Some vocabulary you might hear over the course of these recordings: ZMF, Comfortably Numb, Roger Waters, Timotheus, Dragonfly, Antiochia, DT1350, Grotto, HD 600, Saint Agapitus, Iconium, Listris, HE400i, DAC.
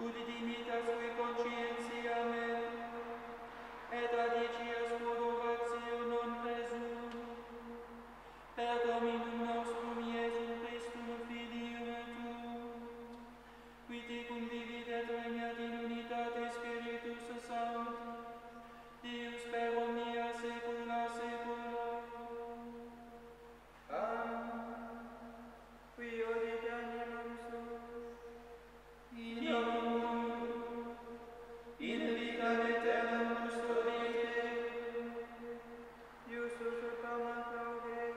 ut dimitas qui conscientiamen, et adicias corrugatio non presum, per Dominum nostrum Iesum Christum Filium Tuum, qui tecum dividet regnat in unitate Spiritus Sanctum, Deus per omnia saecula saeculorum. Amen. Qui odit animam suum, in omnium, in vitam aeternam custodiete, Ius usurpam ad laude,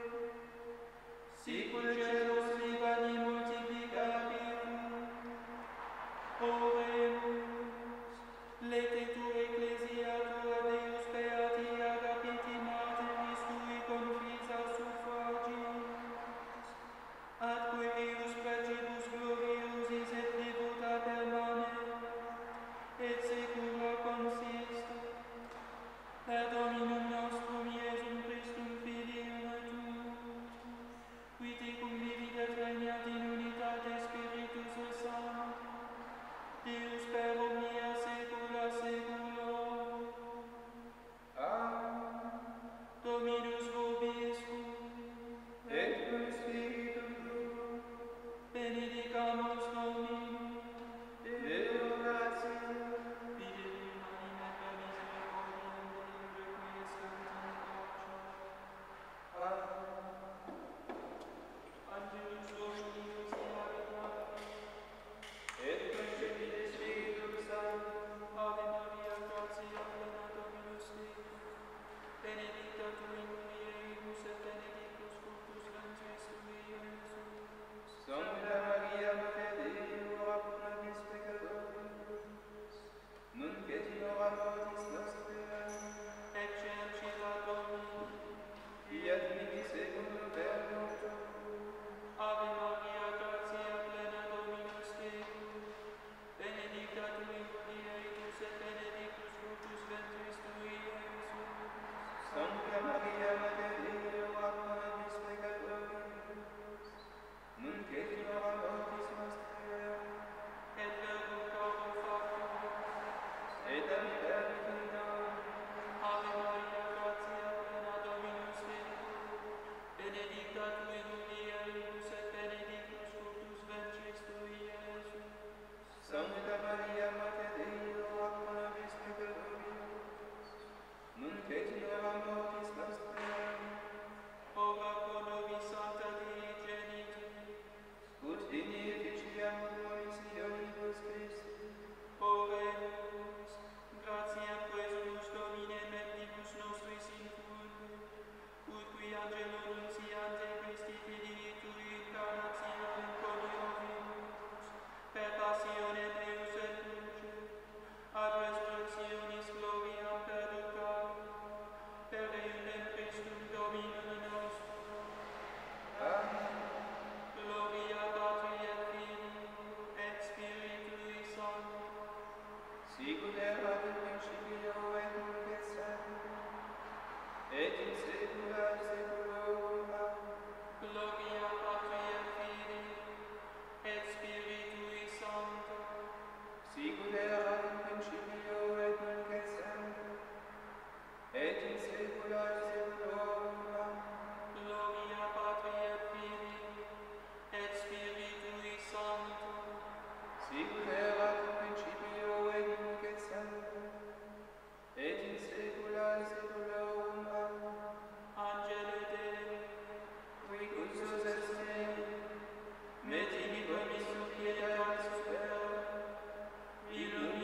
sicul celos libani multiplicabitur. Oremus, letetur ecclesia tua Deus beati Agapiti materis tui confisa suffragiis, atque eius pregibus gloriosis et debuta permanet, et secula consista, per Dominum nostrum Iesum Christum Filium Tuum, qui tecum vivit et regnat in unitate Spiritus Sanctum, Deus per omnia saecula saeculorum. Amen. Dominus vobiscum, et cum spiritu tuum, benedicamus Dominum, Deo gratias, fidelium animae per misericordiam Deum et sanctam patrem. Amen. Angelus Dominus et concepite Spiritum Sanctum, Ave Maria, gratia plena Dominus tecum, benedicta tu in mulieribus et benedictus fructus ventris tui, Iesus. Sancta Maria, Mater Dei, ora pro nobis peccatoribus, nunc et in hora mortis nostre. Exercita Domini, fiat mihi secundum verbum tuum. Ave Maria, gratia plena Dominus tecum, benedicta tu in mulieribus et benedictus fructus ventris tui, Iesus. Sancta Maria, Mater Dei, ora pro nobis peccatoribus, nunc et in hora mortis nostre. Et verbum Domini factum. Et admirat Domini. Ave Maria, gratia plena Dominus tecum, benedicta tu in mulieribus et benedictus fructus ventris tui, Iesus. Sancta Maria, Mater Dei, ora pro nobis peccatoribus, nunc et in hora mortis nostre. Ora pro nobis, Sancta Dei Genitrix, ut in etiam hominis Deus Christus. Oremus, gratia presumus Domine mentibus nostris infunde, ut qui angelo nunciante Christi Filii tui incarnationem coniovimus, per passionem eius et crucem, ad resurrectionis gloriam perducavit, per reinem Christum Dominum nostrum. Amen. Gloria Patri et Filii et Spiritui Sancti, sicut erat in principio et nunc et semper, et in saecula saeculorum. Amen. Gloria Patri et Filii et Spiritui Sancti, sicut erat in principio et nunc et semper, et in saecula saeculorum. Amen. Gloria Patri et Filii et Spiritui Sancti, sicut erat in principio et nunc et semper, et in saecula saeculorum. Amen. Angele Dei, qui custos est mei, met in ibris pietas super, illumina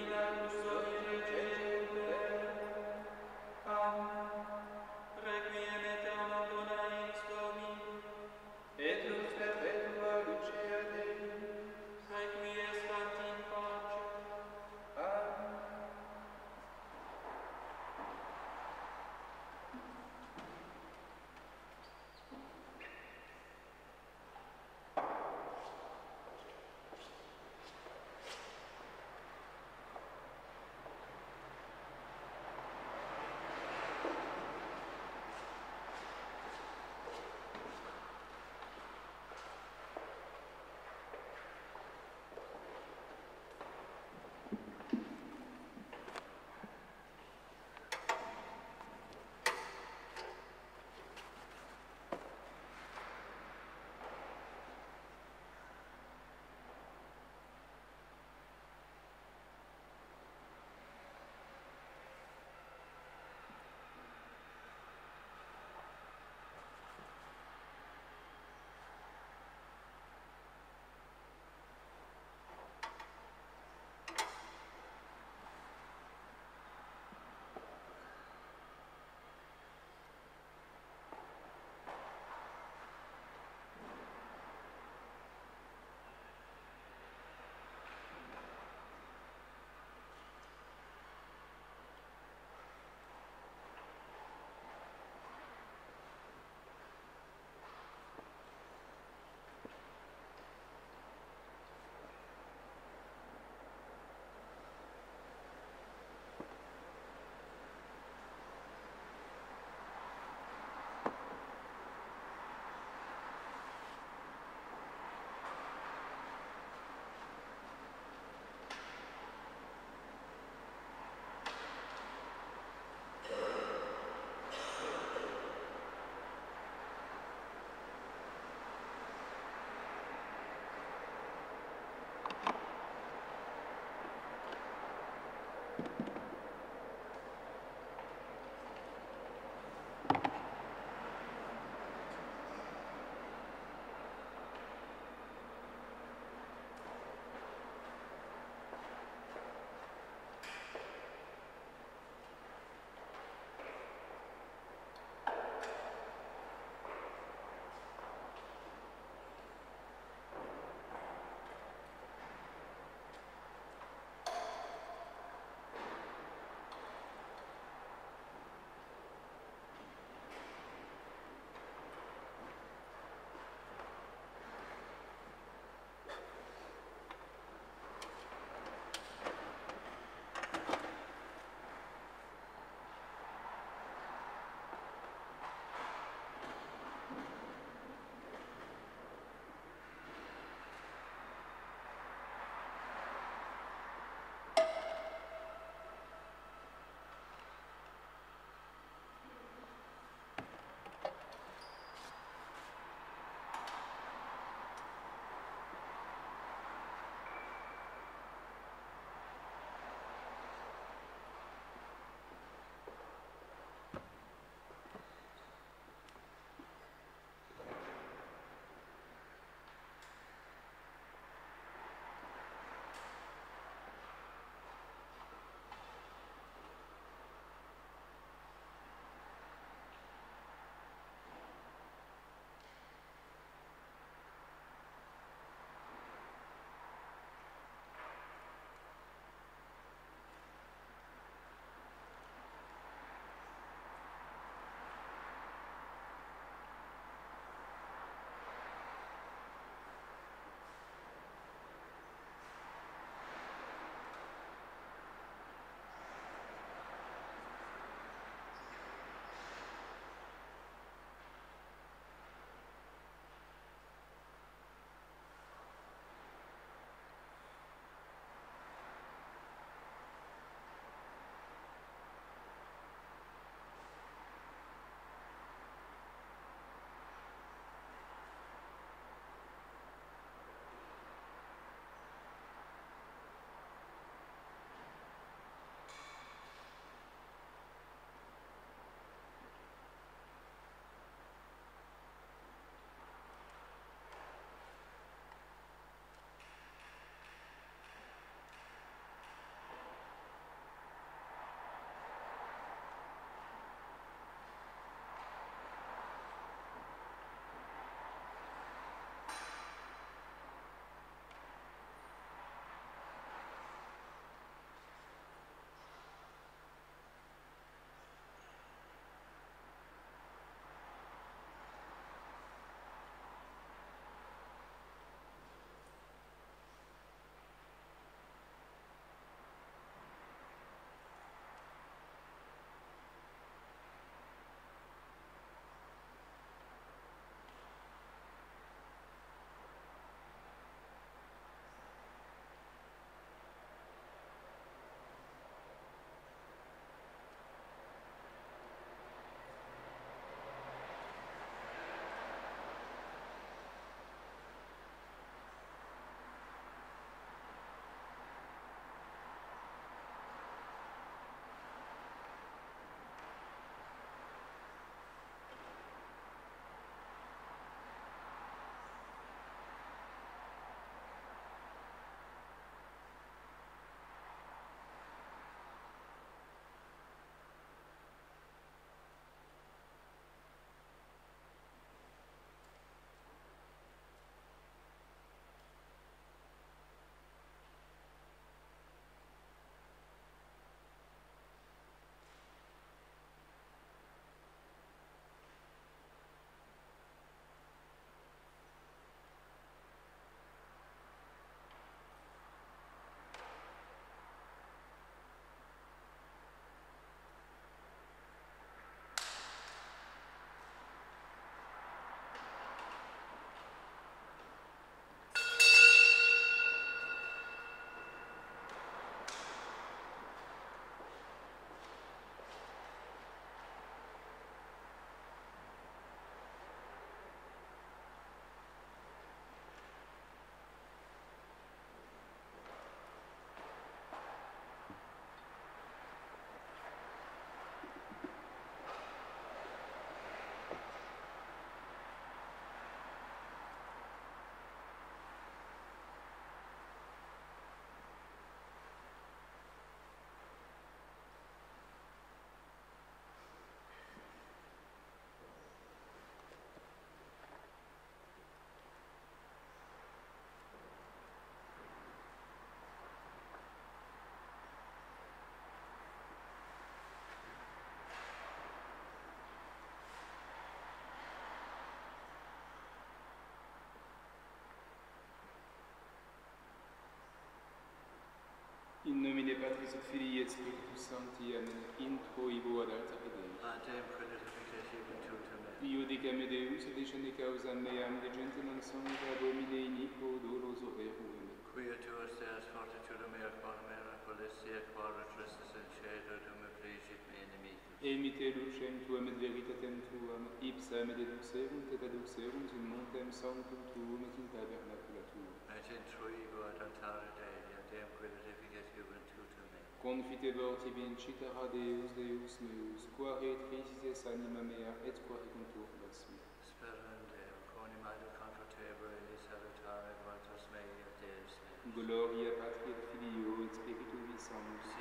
nomine Patris et Filii et Spiritus Sancti, amen. Intro ibo ad alta fidei. Adem predestificatio intuitum et. Iudicam Deus et descende causam meam de gentleman sonus ad homine iniquo dolos overum. Quia tuos Deus fortitudo mea quam mera polestia quam retristis in cedo dum affligit me inimicus. Emite lucem tuam et veritatem tuam, ipsam et eduxerum et aduxerum in montem sanctum tuum et in tabernacula tuum. Et intro ibo ad altare Dei, adem predestificatio intuitum et. Confitebor tibi incitara Deus Deus meus, quare trisis anima mea et quare conturbat me. Speram Deo, conimae de contratebra et salutare voltus mei et Deus meus. Gloria Patri et Filio et Spiritui Sanctus.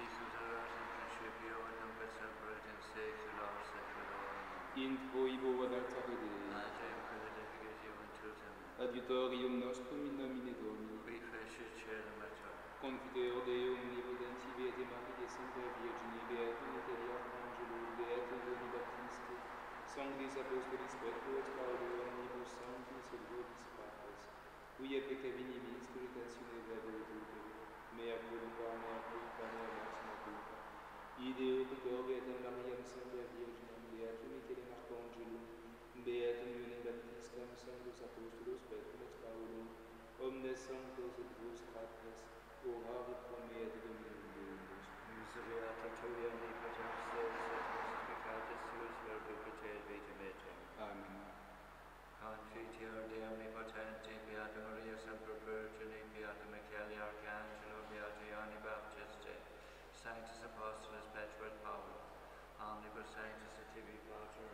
Sicut erat in principio et nunc et semper et in saecula saeculorum. Intro ibo ad altare Dei. Adem predestificatio intuitum. Adiutorium nostrum in nomine Domini. Qui fecit caelum et earth. Confiteor Dei omnipotenti Beate Mariae semper Virgine Beatum et Eliarum Angelum Beatum Doni Baptiste. Sanctis Apostolis Petro et Paulo omnibus sanctis et vobis patres. Qui et peccavinibis curitationet laboretude, mea culpa, mea culpa, mea maxima culpa. Ideo pector Beatam Mariam semper Virginam Beatum et Eliarum Angelum Beatum Doni Baptistam Sanctus Apostolos Petro et Paulo omnes sanctos et vos patres. Orare pro mea de Dominum Deus. Misereata tua omnipotens Deus et misericordis tuus verbicus et vitam etum. Amen. Confiteor Dei omnipotenti Beata Maria semper Virgine, Beata Michaeli Arcangelo, Beata Ioanni Baptiste, Sanctus Apostolis Petro et Paolo, omnibus sanctus et tibi pater,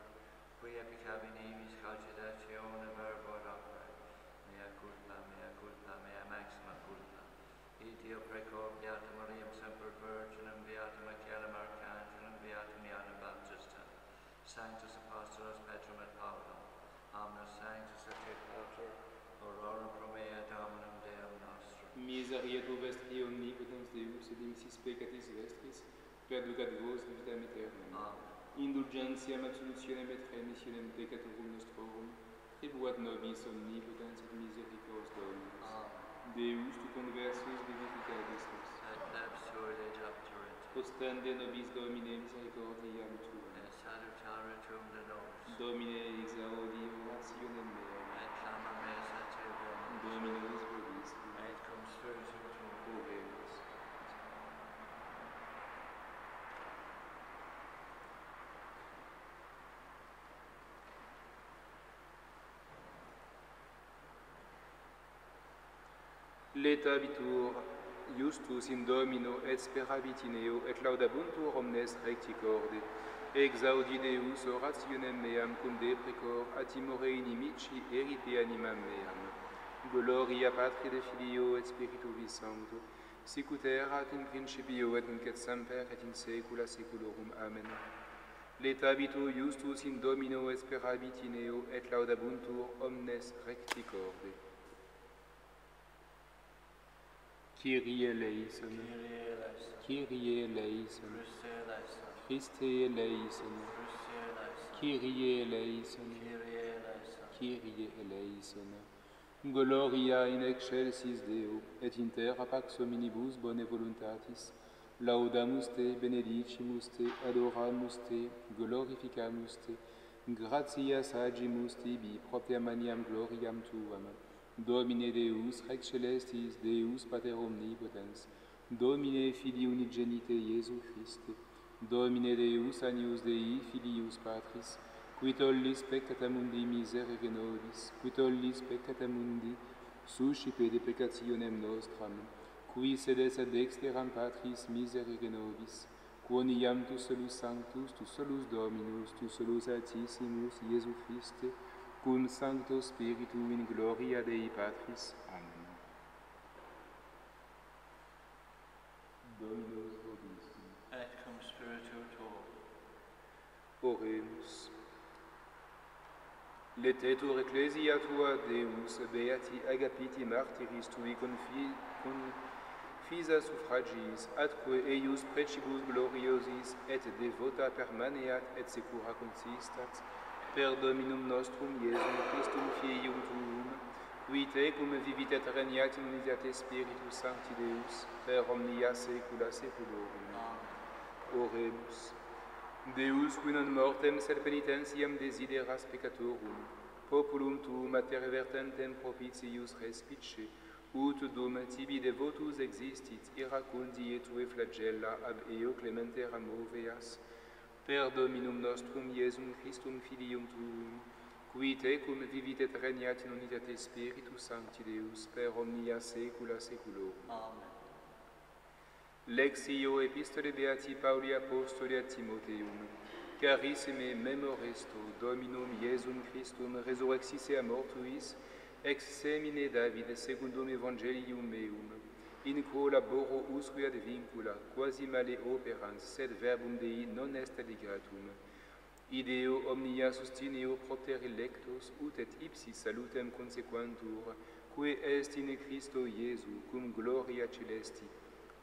qui epicabinibus cogitationem ergo docere, mea culpa, mea culpa, mea maxima culpa. Ideo precor Beatum Mariam Semper Virginum, Beatum Michaelum Arcangelum, Beatum Ioannem Baptistam, Sanctus Apostolos Petrum et Paulum, omnes sanctus et tibi pater, orare pro mea Dominum Deum nostrum. Miserere vestri omnipotens Deus et dimissis peccatis vestris, perducat vos vitam aeternam. Amen. Indulgentiam absolutionem et remissionem peccatorum nostrorum, tribuat nobis omnipotens et misericors Dominus. Amen. Deus tu conversus vivificadistis. Et absurde doctorate. Ostende nobis Domine misericordiam tuam. Et salutare tuum de nobis. Domine exaudi orationem meam. Et clama mes a te bonus. Dominus vobiscum. Et cum spiritu tuum obemus. Letabitur, justus in Domino, et speravit in eo, et laudabuntur omnes recti corde. Exaudi Deus orationem meam, cum de precor, atimore inimici erite animam meam. Gloria Patri de Filio, et Spiritu Sancto, sicut erat in principio, et nunc et semper, et in saecula saeculorum. Amen. Letabitur, justus in Domino, et speravit in eo, et laudabuntur omnes recti corde. Kyrie eleison, Kyrie eleison, Christe eleison, Kyrie eleison, Kyrie eleison. Gloria in excelsis Deo, et in terra pax hominibus bone voluntatis, laudamus te, benedicimus te, adoramus te, glorificamus te, gratias agimus tibi, propria maniam gloriam tuam. Domine Deus, Rex Celestis, Deus Pater Omnipotens, Domine Filii Unigenite Iesu Christe, Domine Deus Anius Dei Filius Patris, qui tollis peccata mundi miserere nobis, qui tollis peccata mundi suscipe de peccationem nostram, qui sedes ad dexteram Patris miserere nobis, quoniam tu solus Sanctus, tu solus Dominus, tu solus Altissimus Iesu Christe, cum Sancto Spiritu in gloria Dei Patris. Amen. Dominus vobiscum. Et cum spiritu tuo. Oremus. Letetur ecclesia tua, Deus, beati agapiti martiris tui confisa suffragis, atque eius precibus gloriosis, et devota permaneat, et secura consistat, per Dominum nostrum Iesum Christum Fiium tuum, Qui te cum vivitet regnat in unitate Spiritus Sancti Deus, per omnia saecula saeculorum. Oremus. Deus, qui non mortem sed penitentiam desideras peccatorum, populum tuum mater vertentem propitius respice, ut dum tibi devotus existit, iracundi et tue flagella ab eo clementera moveas, per Dominum nostrum Iesum Christum Filium tuum, qui tecum vivit et regnat in unitate Spiritus Sancti Deus, per omnia saecula saeculorum. Amen. Lectio Epistole Beati Pauli Apostoli ad Timotheum, carissime memoresto Dominum Iesum Christum resurrexis a mortuis, ex semine David secundum evangelium meum, in collaboro usque ad vincula, quasi male operans, sed verbum Dei non est adigratum. Ideo omnia sustineo propter electos, ut et ipsi salutem consequantur, que est in Christo Iesu, cum gloria celesti.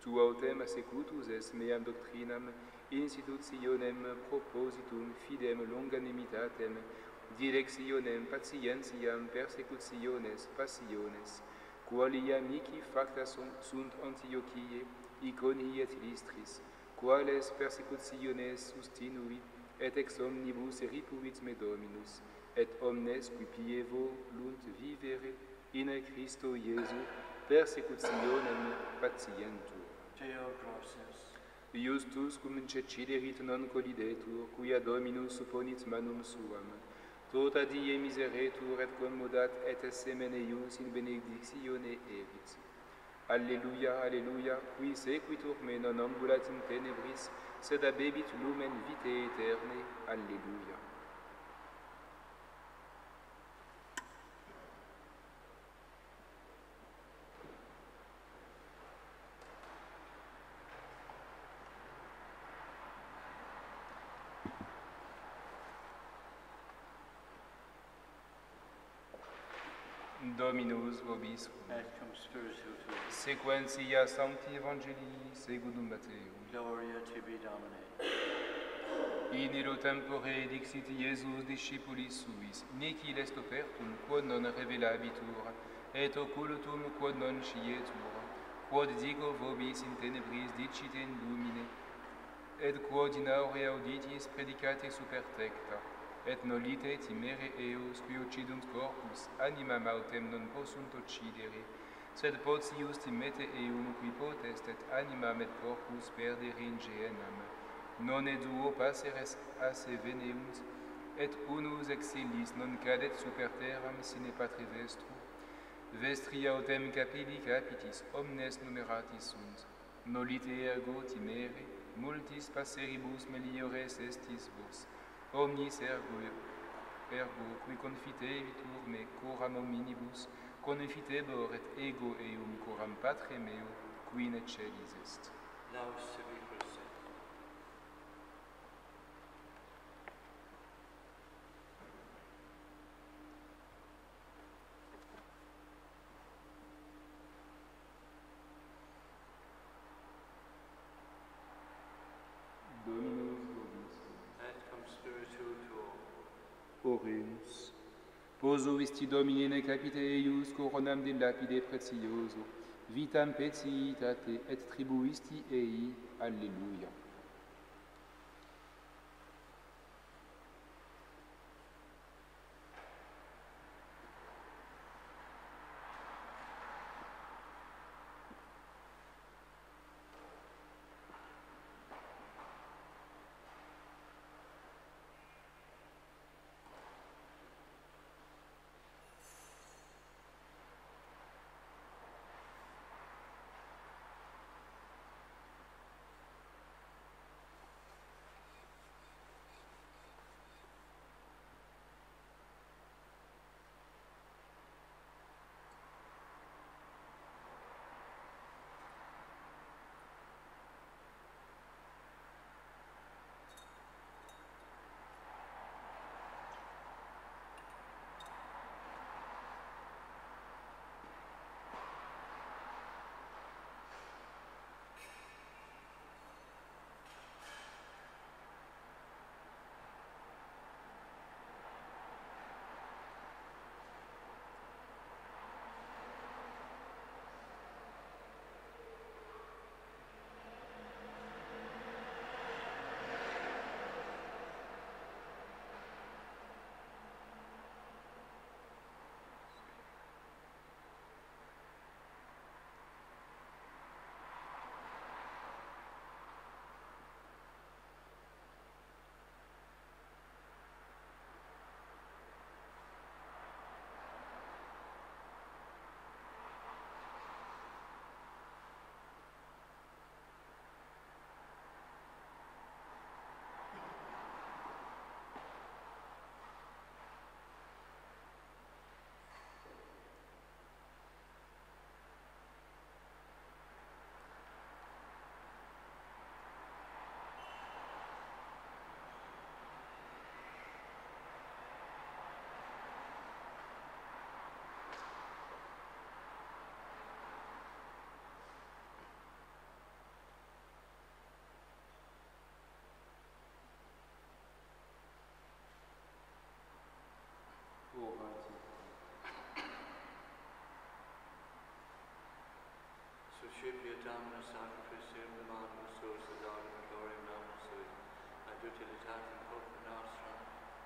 Tu autem secutus es meam doctrinam, institutionem propositum fidem longanimitatem, directionem patientiam persecutiones passiones, qualia amici facta sunt Antiochiae, Iconiae et Listris, quales persecutiones sustinuit, et ex omnibus eripuit me Dominus, et omnes qui pievo lunt vivere in Christo Iesu persecutionem patientur. Iustus cum ceciderit non colidetur, quia Dominus supponit manum suam, tota die miseretur et commodat et semen eius in benedictione erit. Alleluia, alleluia, qui sequitur me non ambulat in tenebris, sed abebit lumen vitae aeterne. Alleluia. Dominus vobiscum. Et cum spiritu tuo. Sequentia Sancti Evangelii secundum Matteum. Gloria tibi Domine. In illo tempore dixit Iesus discipulis suis, nihil est opertum quod non revelabitur, et occultum quod non scietur, quod digo vobis in tenebris dicit in lumine, et quod in aure auditis predicate supertecta. Et nolite timere eos, qui occidum corpus, animam autem non possunt occidere, sed potius timete eum, qui potest et animam et corpus perdere in gehenam. Nonne duo passeres asse venemus, et unus exilis non cadet super terram sine patre vestru. Vestri autem capilli capitis, omnes numeratis sunt. Nolite ergo timere, multis passeribus meliores estis vos. Omnis ergo, qui confitebitur me coram hominibus, confitebor et ego eum coram patre meo, qui in excelis est. Laus sibi Christe. Oremus. Poso isti Domine capite eius coronam de lapide precioso, vitam petitate et tribuisti ei. Alleluia. Domino, sanctus, in the manus, source of gloriam namus sui, addutilitatem corpus nostrum,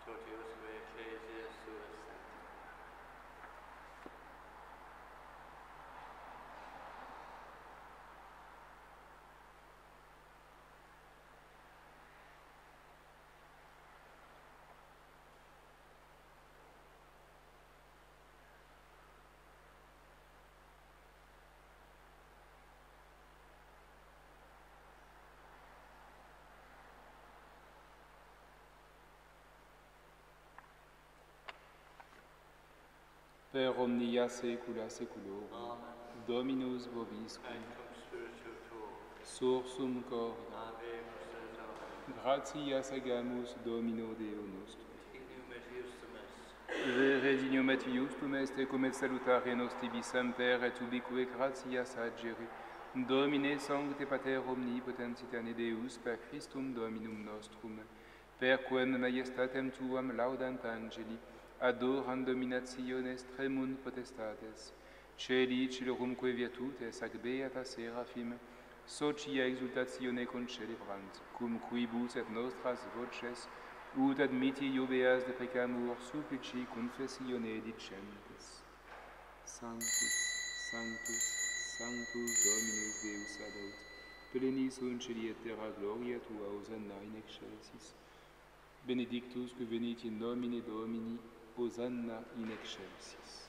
totius vei ecclesia sua sancta. Per omnia saecula saeculorum, amen. Dominus vobiscum, sursum corda, gratias agamus Domino Deo nostrum. Vere in iumet iustum est, ecum et salutare nostri semper, et ubique gratias agere, Domine sancte Pater omnipotentitane Deus, per Christum Dominum nostrum, per quem majestatem tuam laudant angeli, adorant dominationes tremunt potestates, celi celorumque virtutes ac beata seraphim, socia exultatione concelebrant, cum quibus et nostras voces, ut admiti iubeas de pecamur supplici confessione dicentes. Sanctus, Sanctus, Sanctus Dominus Deus Sabaoth, plenis sunt celi et terra gloria tua, Hosanna in excelsis. Benedictus que venit in nomine Domini, Hosanna in excelsis.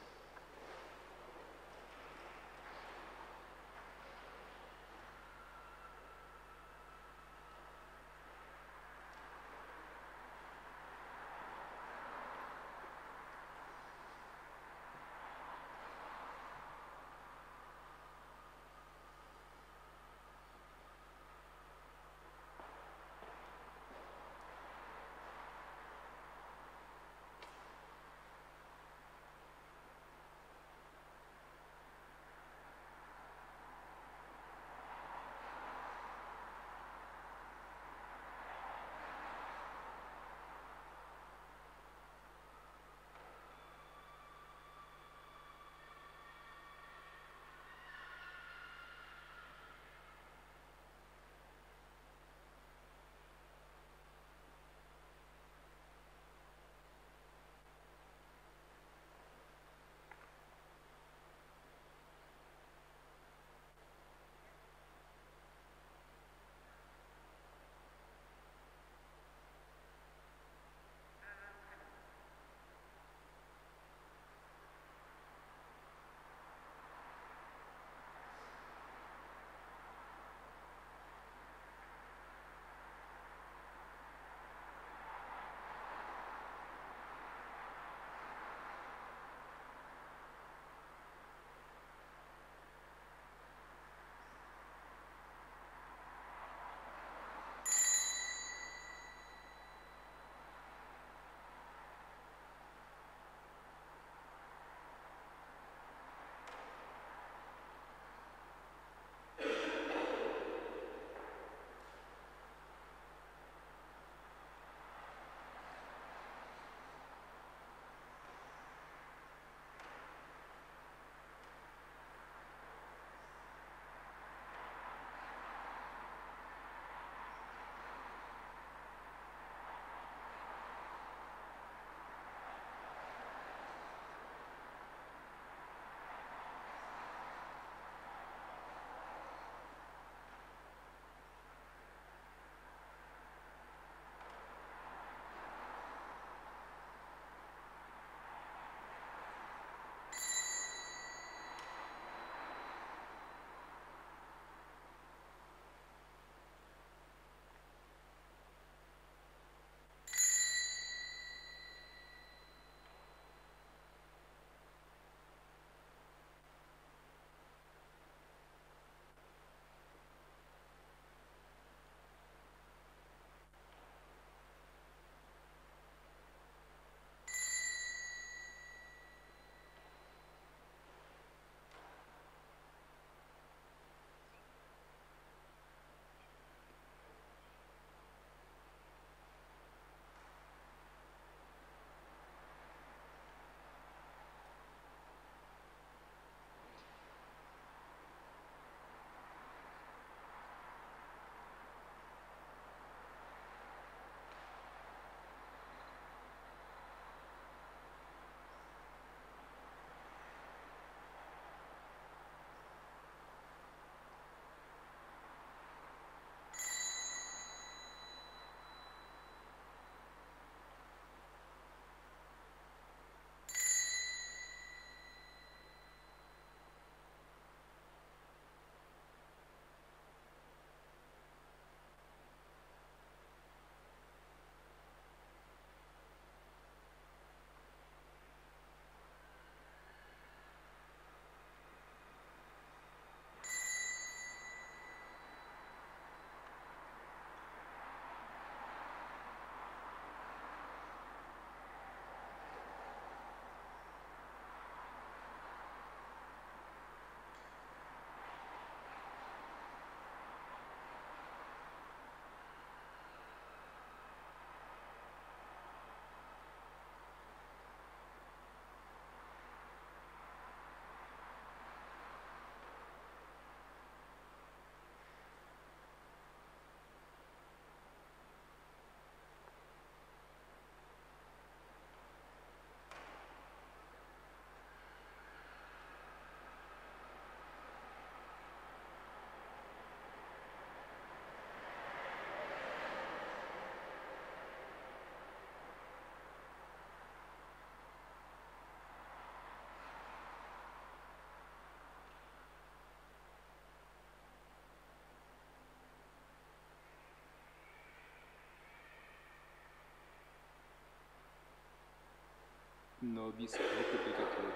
nobis et peccatoribus.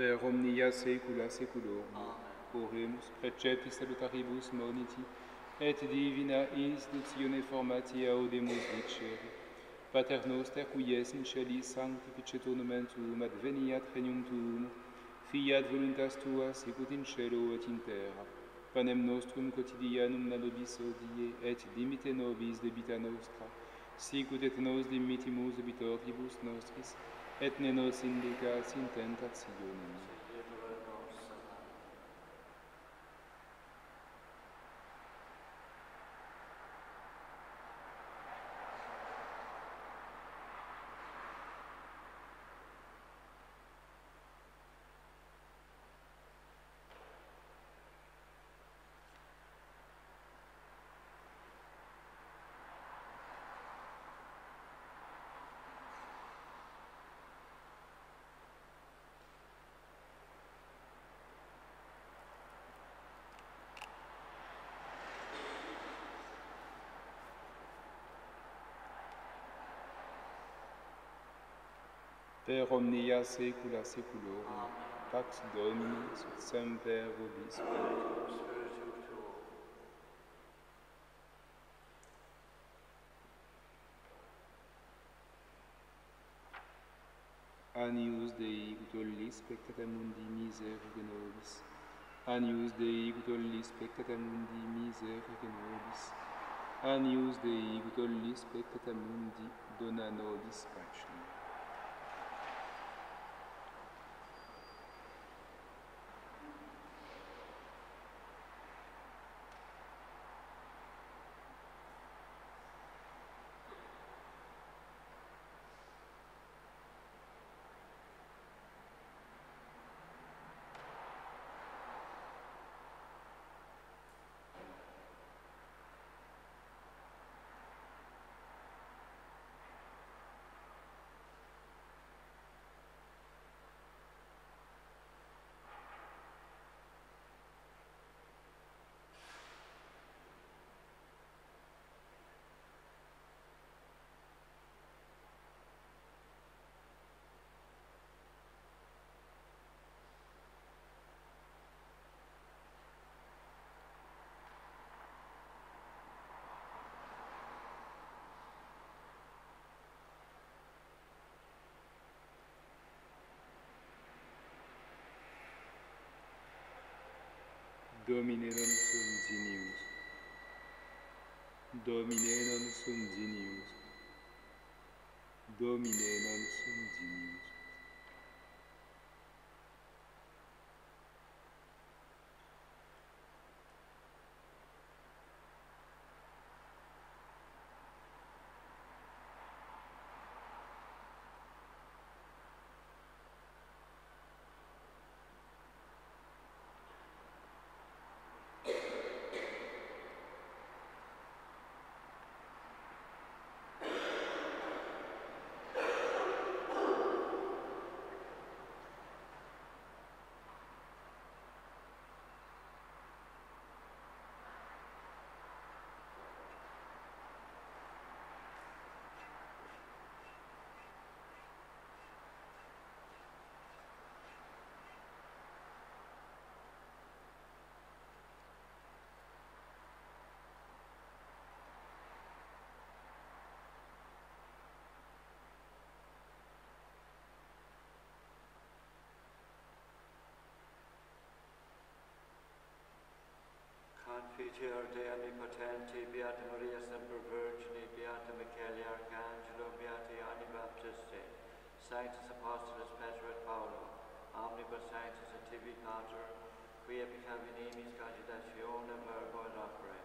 Per omnia saecula saeculorum, oremus precepti salutaribus moniti, et divina institutione formatia odemus dicere. Pater noster, qui es in celis, sanctificetur nomen tuum, adveniat regnum tuum, fiat voluntas tua, sicut in cielo et in terra. Panem nostrum quotidianum da nobis hodie, et dimite nobis debita nostra, sicut et nos dimitimus debitoribus nostris, et ne nos indicas in tentationem. Per omnia saecula saeculorum, pax Domini sit semper vobiscum. Anius Dei, ut olli spectata mundi miserere nobis. Anius Dei, ut olli spectata mundi miserere nobis. Anius Dei, ut olli spectata mundi dona nobis pacem. Domine non sum genius. Domine non sum genius. Domine non sum genius. Fideor Dei Omnipotenti, Beata Maria Semper Virgine, Beata Michaeli Archangelo, Beata Ioanni Baptiste, Sanctus Apostolus Peter et Paolo, Omnibus Sanctus et Tibi Pater, qui epicavinemis cogitatione verbo et opere,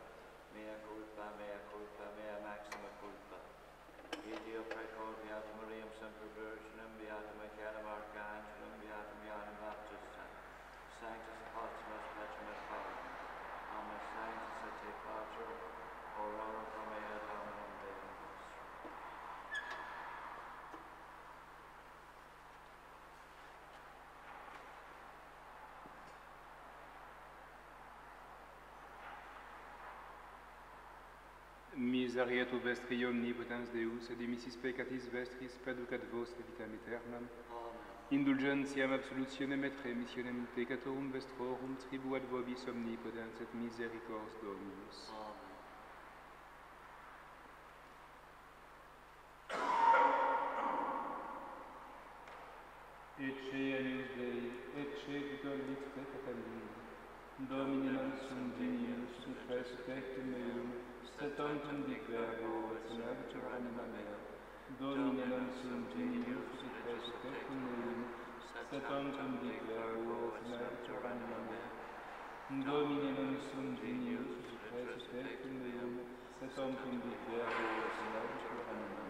mea culpa, mea maxima culpa. Ideo precor Beata Mariam Semper Virginem, Beata Michaelem Archangelum, Beata Ioannem Baptista, Sanctus Apostolus Petrum et Paulum, Amen Sanctus et Te Pater, ora pro mea Dominum Deum nostrum. Miserere vestri omnipotens Deus, et dimissis peccatis vestris, peducat vos vitam aeternam. Indulgentiam absolutionem et remissionem peccatorum vestrorum, tribuat vobis omnipotens et misericors Dominus. Amen. Ecce anus Dei, ecce dolid peccatam mihi, Domine ansum dignus, suffres pectum meum, et tantum dic verbo, et navitur anima mea. Domine ansum dignus, suffres pectum meum, et tantum dic verbo, et navitur anima mea. Domine ansum dignus, suffres pectum meum, et tantum dic verbo, et navitur anima mea.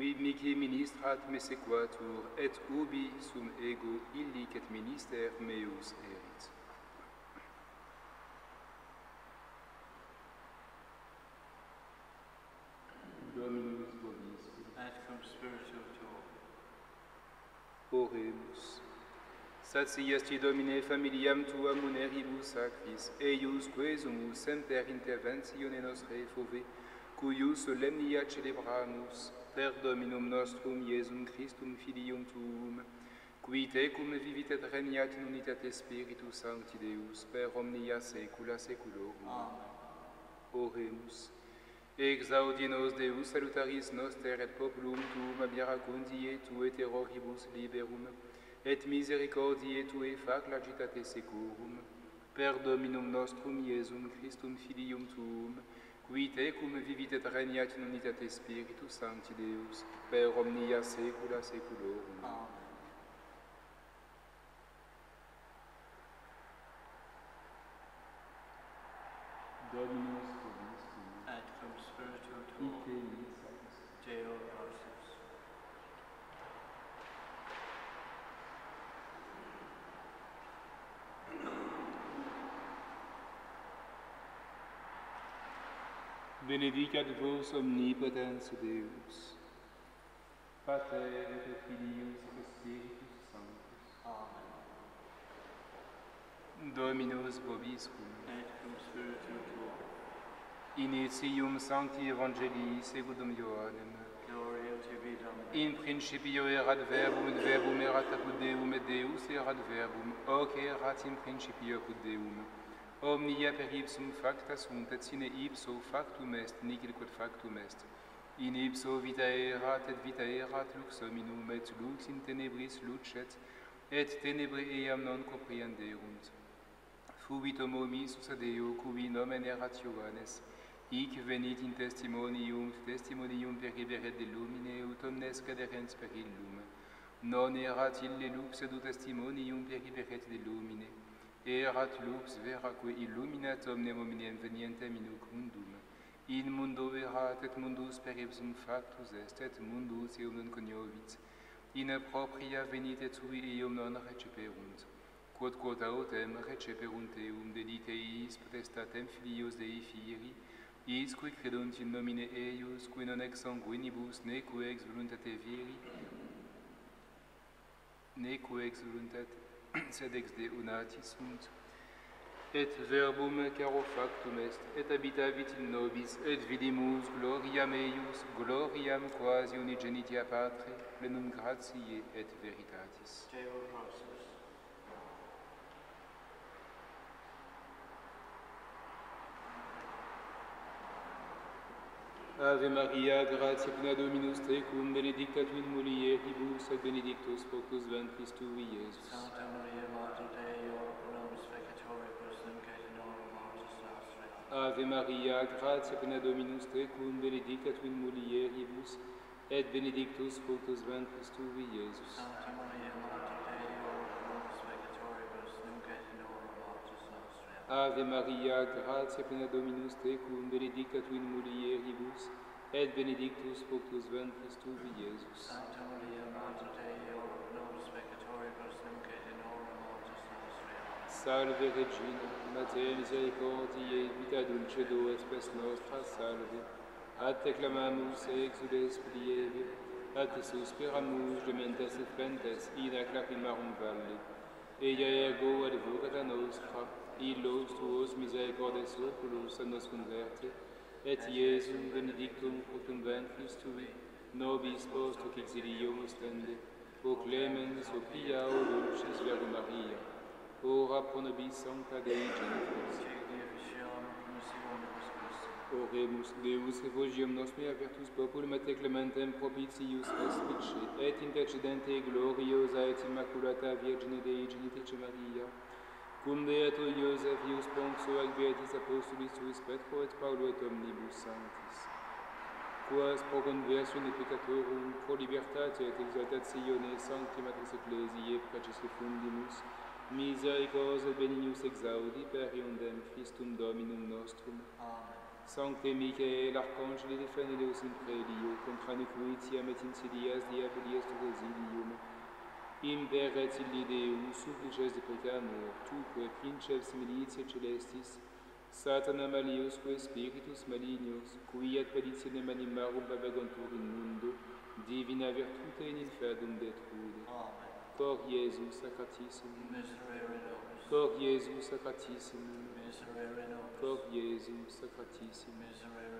qui mihi ministrat me sequatur, et ubi sum ego illic et minister meus erit. Dominus vobiscum. Et cum spiritu tuo. Oremus. Satiesti Domine familiam tua muneribus sacris, eiusque sumus semper interventione nostre fove, cuius solemnia celebramus, per Dominum nostrum Iesum Christum Filium tuum, qui tecum vivit et regnat in unitate Spiritus Sancti Deus, per omnia saecula saeculorum. Amen. Oremus. Exaudi nos Deus salutaris noster et populum tuum ab iaracundie tue terroribus liberum, et misericordiae tue fac lagitate securum, per Dominum nostrum Iesum Christum Filium tuum, qui tecum vivit et regnat in unitate Spiritus Sancti Deus, per omnia saecula saeculorum. Amen. Dominus benedicat vos omnipotens Deus, Pater et Filius et Spiritus Sanctus. Amen. Dominus vobiscum. Et cum spiritu tuo. Initium Sancti Evangelii segundum Ioannem. Gloria tibi Domine. In principio erat verbum, et verbum erat apud Deum, et Deus erat verbum, hoc erat in principio apud Deum. Omnia per ipsum facta sunt, et sine ipso factum est, nihil quod factum est. In ipso vita erat, et vita erat lux hominum, et lux in tenebris lucet, et tenebre eam non comprehenderunt. Fuit homomis sus ad eo, cui nomen erat Ioannes, hic venit in testimonium, testimonium periberet de lumine, ut omnes caderens per illum. Non erat ille lux, edu testimonium periberet de lumine, erat lux veraque illuminat omnem hominem venientem in hoc mundum. In mundo erat, et mundus per ipsum factus est, et mundus eum non cognovit. In propria venit et sui eum non receperunt. Quod autem receperunt eum dedit eis potestatem filios Dei fieri, is qui credunt in nomine eius, qui non ex sanguinibus, neque ex voluntate viri, neque ex voluntate sed ex de unati sunt, et verbum caro factum est, et habitavit in nobis, et vidimus gloriam eius, gloriam quasi unigenitia Patre, plenum gratiae et veritatis. Deo nosus. Ave Maria, gratia plena Dominus tecum, benedicta tu in mulieribus, et benedictus fructus ventris tui, Iesus. Sancta Maria, Mater Dei, ora pro nobis peccatoribus, nunc et in hora mortis nostre. Ave Maria, gratia plena Dominus tecum, benedicta tu in mulieribus, et benedictus fructus ventris tui, Iesus. Sancta Maria, Mater Dei, ora pro nobis peccatoribus, nunc et in hora mortis nostre. Ave Maria, gratia plena Dominus tecum, benedicta tu in mulieribus, et benedictus fructus ventris tuvi, Iesus. Sancta Maria, Mater Dei, ora pro nobis peccatoribus, nunc et in hora mortis nostre. Salve Regina, Mater misericordiae, vita dulcedo espes nostra, salve. Ad te clamamus exules plieve, ad te suspiramus gementes et pentes, in ac lacrimarum valle. Eia ergo advocata nostra, illos tuos misericordes oculos ad nos converte, et Iesum benedictum fructum ventris tui, nobis post hoc exilium ostende, o clemens, o pia, o dulcis Virgo Maria, ora pro nobis sancta Dei genitris. Oremus Deus refugium nostri a virtus populum et clementem propitius respice, et intercedente gloriosa et immaculata Virgine Dei genitrice Maria, cum Beato Iosephius Ponxo ac Beatis Apostolis tuis Petro et Paulo et omnibus sanctis, quas pro conversione peccatorum, pro libertate et exaltatione sancti matris ecclesiae precesso fundimus, misericordiae benignus exaudi per eundem Christum Dominum nostrum. Amen. Sancte Michael, Arcangelo Defenedeus in Predium, contra nequitiam et insidias diabolies de resilium, imper et illi Deum, supplices de pecamur, tuque princeps militiae celestis, Satana maliusque spiritus malignos, cui ad perditionem animarum vagantur in mundo, divina virtute in inferdum detrude. Amen. Cor Iesus sacratissimo, miserere nobis. Cor Iesus sacratissimo, miserere nobis. Cor Iesus sacratissimo, miserere